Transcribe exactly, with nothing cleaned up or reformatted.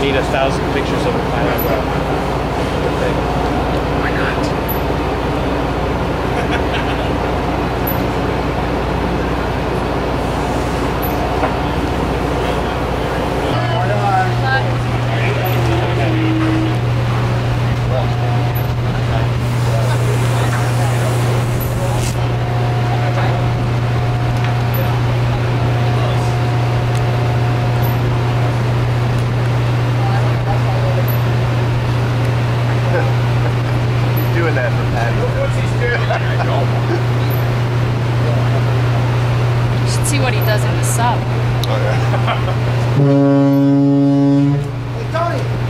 don't need a thousand pictures of a planet. Why not? What he does in the sub. Oh yeah. Hey Tony!